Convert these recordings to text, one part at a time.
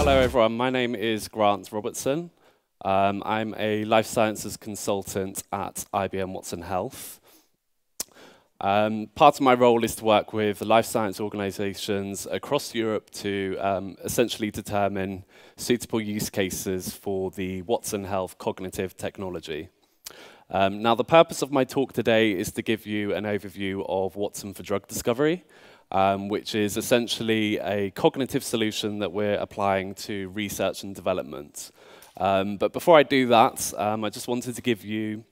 Hello everyone, my name is Grant Robertson. I'm a life sciences consultant at IBM Watson Health. Part of my role is to work with life science organizations across Europe to essentially determine suitable use cases for the Watson Health cognitive technology. Now, the purpose of my talk today is to give you an overview of Watson for Drug Discovery, which is essentially a cognitive solution that we're applying to research and development. But before I do that, I just wanted to give you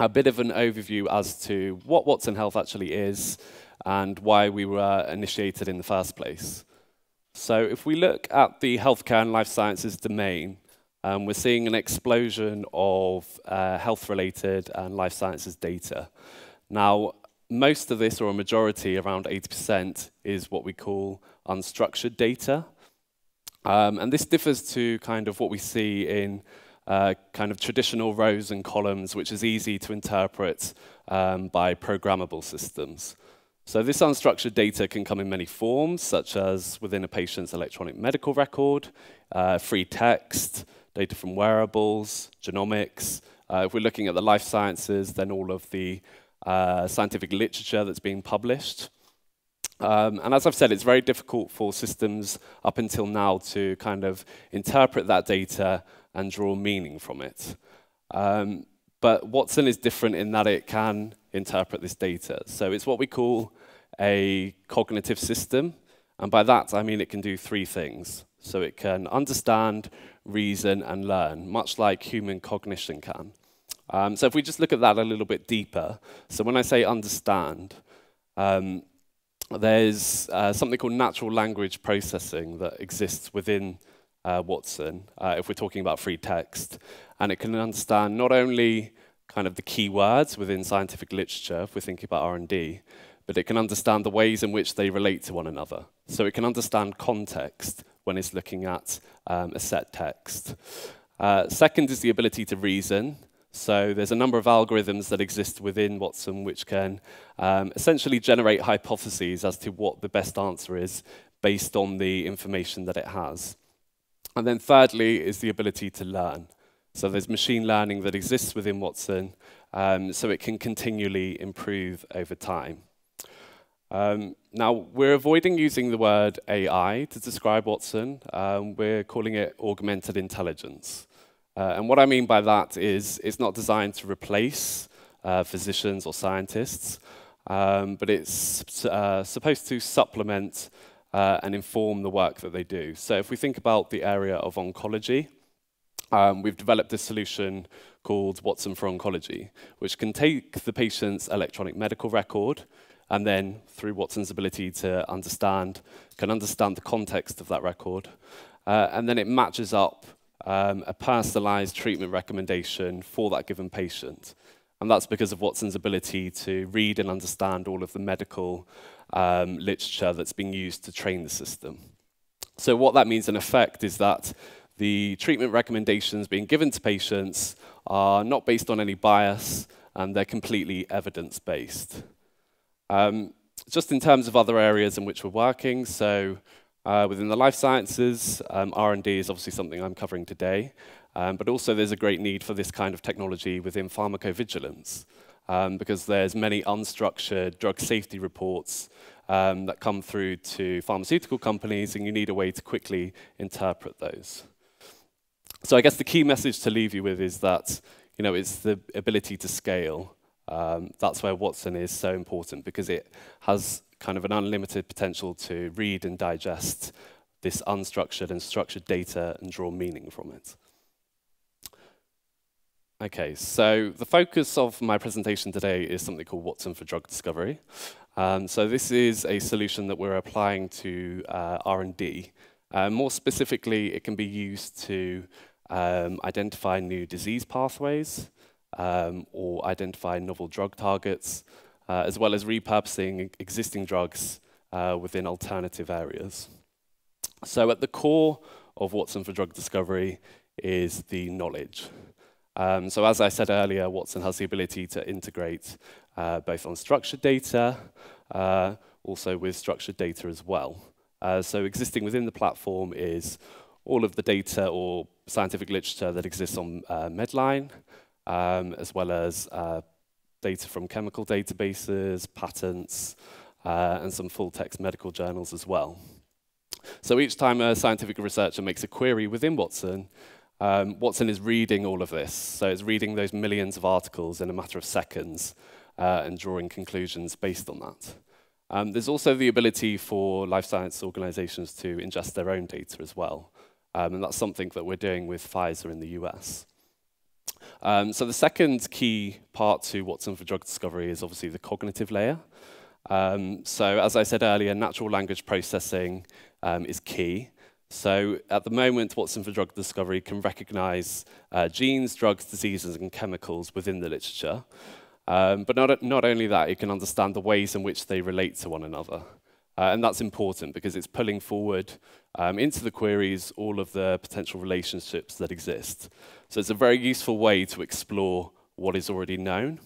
a bit of an overview as to what Watson Health actually is and why we were initiated in the first place. So if we look at the healthcare and life sciences domain, we're seeing an explosion of health-related and life sciences data. Now, most of this, or a majority, around 80%, is what we call unstructured data. And this differs to kind of what we see in kind of traditional rows and columns, which is easy to interpret by programmable systems. So this unstructured data can come in many forms, such as within a patient's electronic medical record, free text, data from wearables, genomics. If we're looking at the life sciences, then all of the scientific literature that's being published. And as I've said, it's very difficult for systems up until now to kind of interpret that data and draw meaning from it. But Watson is different in that it can interpret this data. So it's what we call a cognitive system. And by that, I mean it can do three things. So it can understand, reason, and learn, much like human cognition can. So if we just look at that a little bit deeper, so when I say understand, there's something called natural language processing that exists within Watson, if we're talking about free text, and it can understand not only kind of the key words within scientific literature, if we're thinking about R&D, but it can understand the ways in which they relate to one another. So it can understand context when it's looking at a set text. Second is the ability to reason. So there's a number of algorithms that exist within Watson which can essentially generate hypotheses as to what the best answer is based on the information that it has. And then thirdly is the ability to learn. So there's machine learning that exists within Watson, so it can continually improve over time. Now, we're avoiding using the word AI to describe Watson. We're calling it augmented intelligence. And what I mean by that is it's not designed to replace physicians or scientists, but it's supposed to supplement and inform the work that they do. So if we think about the area of oncology, we've developed a solution called Watson for Oncology, which can take the patient's electronic medical record and then, through Watson's ability to understand, can understand the context of that record, and then it matches up a personalized treatment recommendation for that given patient. And that's because of Watson's ability to read and understand all of the medical literature that's being used to train the system. So what that means in effect is that the treatment recommendations being given to patients are not based on any bias, and they're completely evidence-based. Just in terms of other areas in which we're working, so within the life sciences, R&D is obviously something I'm covering today, but also there's a great need for this kind of technology within pharmacovigilance, because there's many unstructured drug safety reports that come through to pharmaceutical companies, and you need a way to quickly interpret those. So I guess the key message to leave you with is that, you know, it's the ability to scale. That's where Watson is so important, because it has kind of an unlimited potential to read and digest this unstructured and structured data and draw meaning from it. Okay, so the focus of my presentation today is something called Watson for Drug Discovery. So this is a solution that we're applying to R&D. More specifically, it can be used to identify new disease pathways or identify novel drug targets, as well as repurposing existing drugs within alternative areas. So at the core of Watson for Drug Discovery is the knowledge. So as I said earlier, Watson has the ability to integrate both unstructured data, also with structured data as well. So existing within the platform is all of the data or scientific literature that exists on Medline, as well as data from chemical databases, patents, and some full-text medical journals as well. So each time a scientific researcher makes a query within Watson, Watson is reading all of this. So it's reading those millions of articles in a matter of seconds and drawing conclusions based on that. There's also the ability for life science organizations to ingest their own data as well. And that's something that we're doing with Pfizer in the US. So the second key part to Watson for Drug Discovery is obviously the cognitive layer. So as I said earlier, natural language processing is key. So at the moment, Watson for Drug Discovery can recognize genes, drugs, diseases, and chemicals within the literature. But not only that, it can understand the ways in which they relate to one another. And that's important because it's pulling forward into the queries all of the potential relationships that exist. So it's a very useful way to explore what is already known.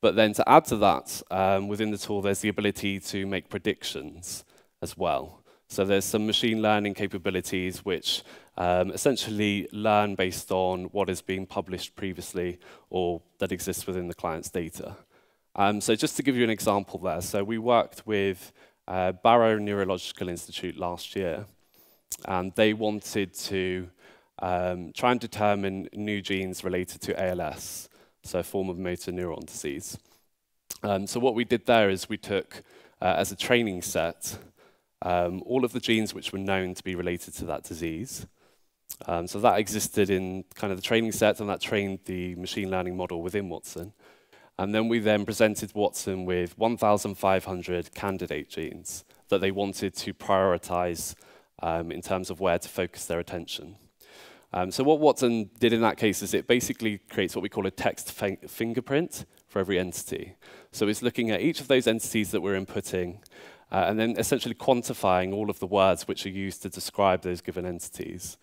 But then to add to that, within the tool, there's the ability to make predictions as well. So there's some machine learning capabilities which essentially learn based on what has been published previously or that exists within the client's data. So just to give you an example there, so we worked with Barrow Neurological Institute last year, and they wanted to try and determine new genes related to ALS, so a form of motor neuron disease. So what we did there is we took, as a training set, all of the genes which were known to be related to that disease. So that existed in kind of the training set, and that trained the machine learning model within Watson. And then we then presented Watson with 1,500 candidate genes that they wanted to prioritize in terms of where to focus their attention. So what Watson did in that case is it basically creates what we call a text fingerprint for every entity. So it's looking at each of those entities that we're inputting, and then essentially quantifying all of the words which are used to describe those given entities.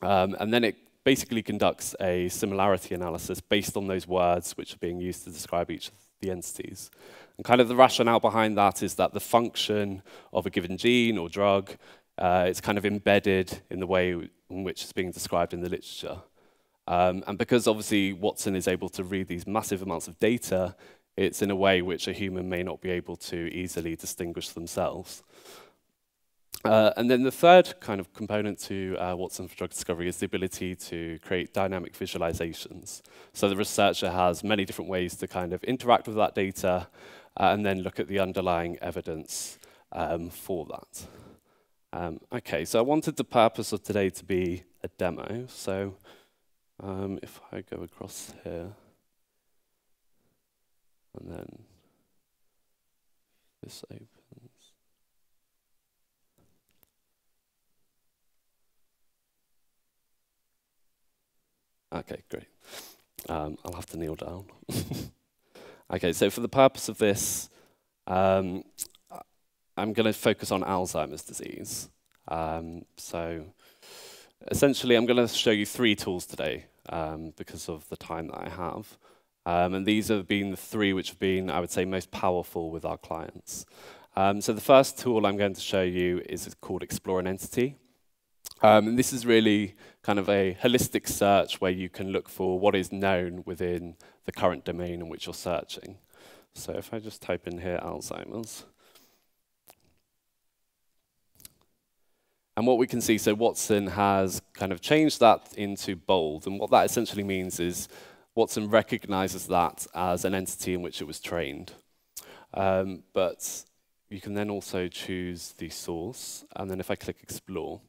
And then it basically conducts a similarity analysis based on those words which are being used to describe each of the entities. And kind of the rationale behind that is that the function of a given gene or drug, it's kind of embedded in the way in which it's being described in the literature. And because obviously Watson is able to read these massive amounts of data, it's in a way which a human may not be able to easily distinguish themselves. And then the third kind of component to Watson for Drug Discovery is the ability to create dynamic visualizations. So the researcher has many different ways to kind of interact with that data and then look at the underlying evidence for that. Okay, so I wanted the purpose of today to be a demo. So if I go across here, and then this opens. Okay, great. I'll have to kneel down. Okay, so for the purpose of this, I'm going to focus on Alzheimer's disease. So essentially, I'm going to show you three tools today because of the time that I have. And these have been the three which have been, I would say, most powerful with our clients. So the first tool I'm going to show you is called Explore an Entity. And this is really kind of a holistic search where you can look for what is known within the current domain in which you're searching. So if I just type in here Alzheimer's. And what we can see, so Watson has kind of changed that into bold. And what that essentially means is Watson recognizes that as an entity in which it was trained. But you can then also choose the source. And then if I click Explore.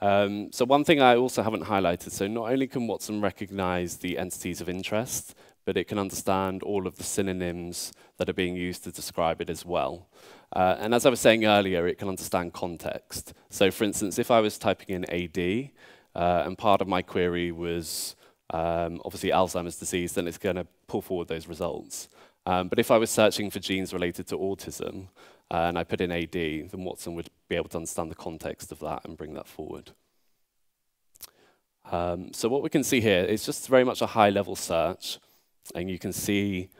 So one thing I also haven't highlighted, so not only can Watson recognize the entities of interest, but it can understand all of the synonyms that are being used to describe it as well. And as I was saying earlier, it can understand context. So for instance, if I was typing in AD, and part of my query was obviously Alzheimer's disease, then it's going to pull forward those results. But if I was searching for genes related to autism, and I put in AD, then Watson would be able to understand the context of that and bring that forward. So what we can see here is just very much a high-level search, and you can see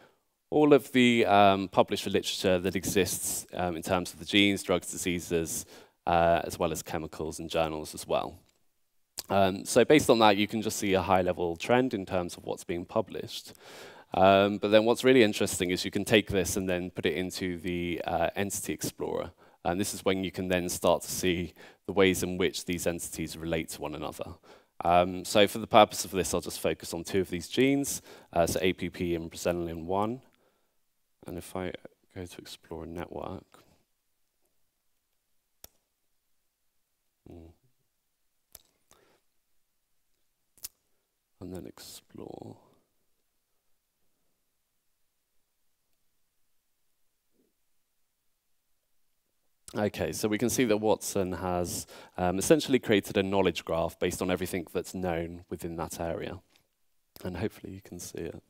all of the published literature that exists in terms of the genes, drugs, diseases, as well as chemicals and journals as well. So based on that, you can just see a high-level trend in terms of what's being published. But then what's really interesting is you can take this and then put it into the Entity Explorer. And this is when you can then start to see the ways in which these entities relate to one another. So for the purpose of this, I'll just focus on two of these genes, so APP and Presenilin 1. And if I go to Explorer Network, and then explore. Okay, so we can see that Watson has essentially created a knowledge graph based on everything that's known within that area. And hopefully you can see it.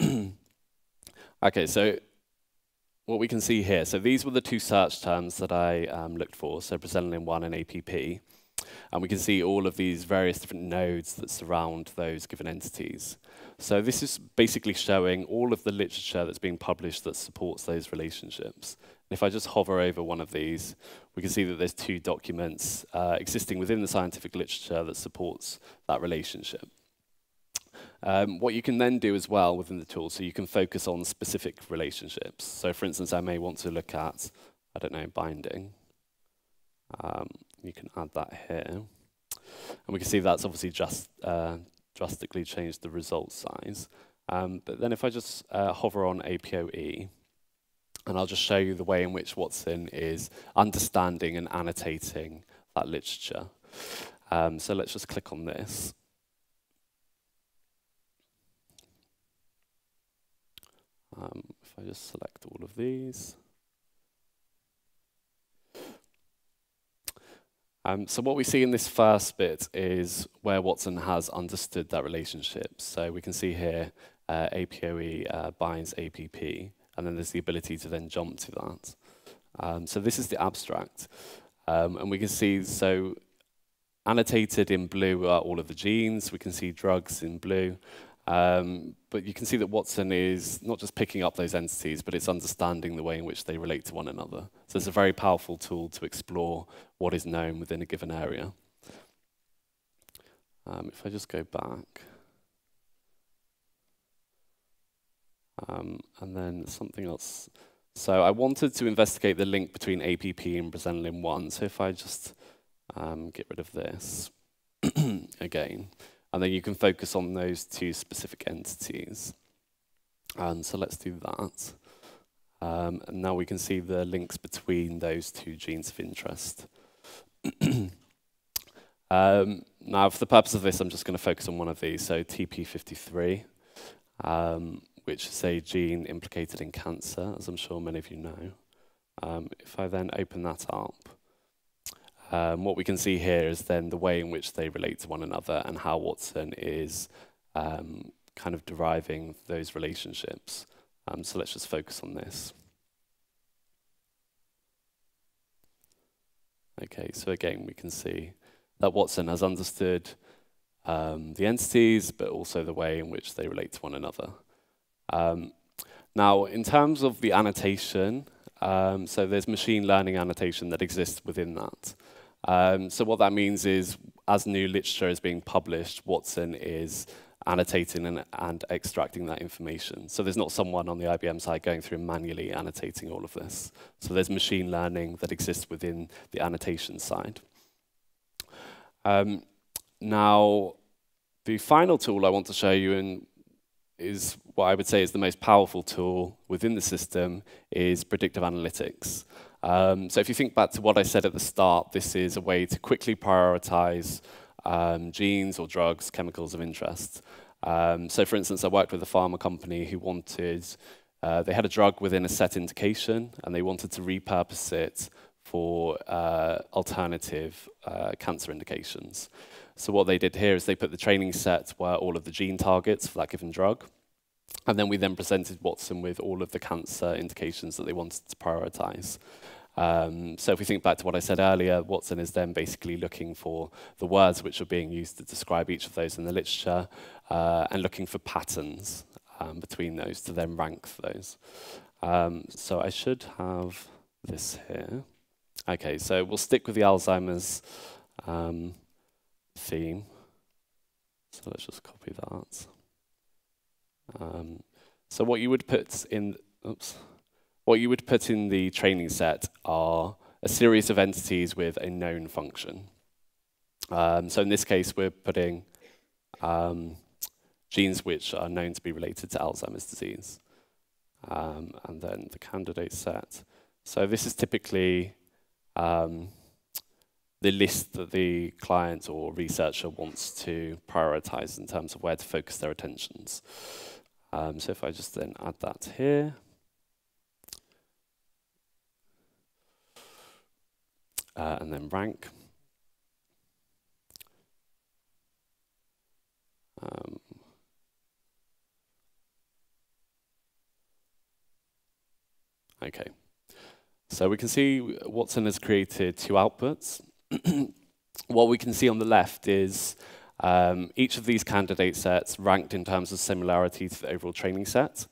Yeah. Okay, so what we can see here, so these were the two search terms that I looked for, so Presenilin 1 and APP. And we can see all of these various different nodes that surround those given entities. So this is basically showing all of the literature that's being published that supports those relationships. And if I just hover over one of these, we can see that there's two documents existing within the scientific literature that supports that relationship. What you can then do as well within the tool, so you can focus on specific relationships. So for instance, I may want to look at, I don't know, binding. You can add that here. And we can see that's obviously just drastically changed the result size. But then if I just hover on APOE, and I'll just show you the way in which Watson is understanding and annotating that literature. So let's just click on this. If I just select all of these. So what we see in this first bit is where Watson has understood that relationship. So we can see here APOE binds APP, and then there's the ability to then jump to that. So this is the abstract. And we can see, so annotated in blue are all of the genes. We can see drugs in blue. But you can see that Watson is not just picking up those entities, but it's understanding the way in which they relate to one another. So it's a very powerful tool to explore what is known within a given area. If I just go back, and then something else. So I wanted to investigate the link between APP and Presenilin 1. So if I just get rid of this again. And then you can focus on those two specific entities. And so let's do that. And now we can see the links between those two genes of interest. Now, for the purpose of this, I'm just going to focus on one of these, so TP53, which is a gene implicated in cancer, as I'm sure many of you know. If I then open that up, what we can see here is then the way in which they relate to one another and how Watson is kind of deriving those relationships. So let's just focus on this. Okay, so again, we can see that Watson has understood the entities, but also the way in which they relate to one another. Now, in terms of the annotation, so there's machine learning annotation that exists within that. So what that means is, as new literature is being published, Watson is annotating and extracting that information. So there's not someone on the IBM side going through and manually annotating all of this. So there's machine learning that exists within the annotation side. Now, the final tool I want to show you is what I would say is the most powerful tool within the system is predictive analytics. So if you think back to what I said at the start, this is a way to quickly prioritize genes or drugs, chemicals of interest. So for instance, I worked with a pharma company who wanted, they had a drug within a set indication and they wanted to repurpose it for alternative cancer indications. So what they did here is they put the training set where all of the gene targets for that given drug, and then we then presented Watson with all of the cancer indications that they wanted to prioritize. So if we think back to what I said earlier, Watson is then basically looking for the words which are being used to describe each of those in the literature and looking for patterns between those to then rank those. So I should have this here. Okay, so we'll stick with the Alzheimer's theme. So let's just copy that. So what you would put in, what you would put in the training set are a series of entities with a known function. So in this case, we're putting genes which are known to be related to Alzheimer's disease. And then the candidate set. So this is typically the list that the client or researcher wants to prioritize in terms of where to focus their attentions. So if I just then add that here. And then rank. Okay, so we can see Watson has created two outputs. What we can see on the left is each of these candidate sets ranked in terms of similarity to the overall training set.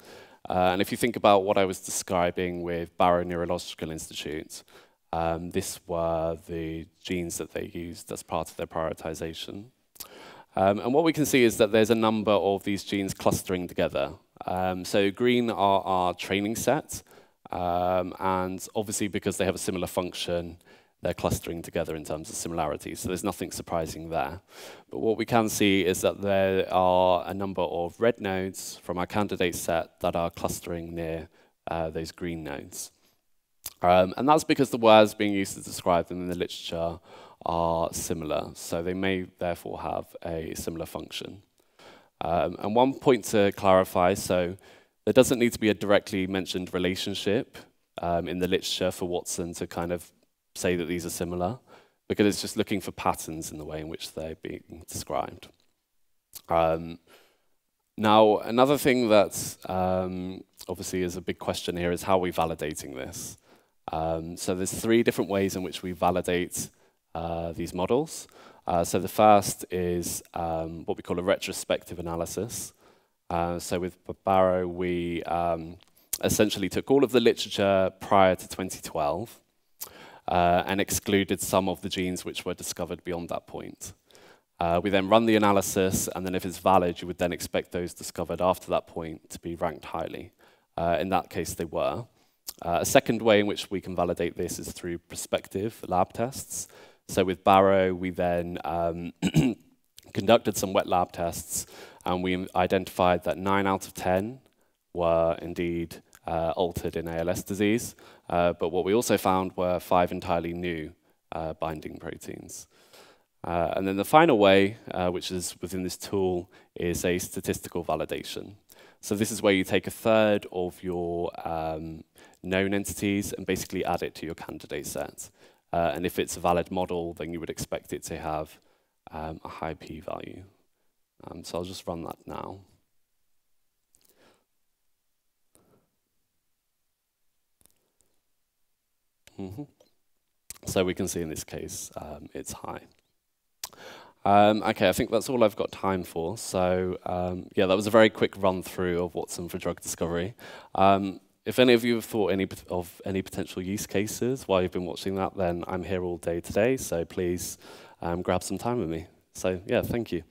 And if you think about what I was describing with Barrow Neurological Institute, this were the genes that they used as part of their prioritization. And what we can see is that there's a number of these genes clustering together. So green are our training set, and obviously because they have a similar function, they're clustering together in terms of similarity, so there's nothing surprising there. But what we can see is that there are a number of red nodes from our candidate set that are clustering near those green nodes. And that's because the words being used to describe them in the literature are similar, so they may therefore have a similar function. And one point to clarify, so there doesn't need to be a directly mentioned relationship in the literature for Watson to kind of say that these are similar, because it's just looking for patterns in the way in which they're being described. Now, another thing that obviously is a big question here is how are we validating this? So there's three different ways in which we validate these models. So the first is what we call a retrospective analysis. So with Barrow, we essentially took all of the literature prior to 2012 and excluded some of the genes which were discovered beyond that point. We then run the analysis, and then if it's valid, you would then expect those discovered after that point to be ranked highly. In that case, they were. A second way in which we can validate this is through prospective lab tests. So with Barrow, we then conducted some wet lab tests, and we identified that 9 out of 10 were indeed altered in ALS disease. But what we also found were 5 entirely new binding proteins. And then the final way, which is within this tool, is a statistical validation. So this is where you take a third of your known entities and basically add it to your candidate set. And if it's a valid model, then you would expect it to have a high p-value. So I'll just run that now. So we can see in this case it's high. Okay, I think that's all I've got time for. So yeah, that was a very quick run through of Watson for Drug Discovery. If any of you have thought of any potential use cases while you've been watching that, then I'm here all day today, so please grab some time with me. So yeah, thank you.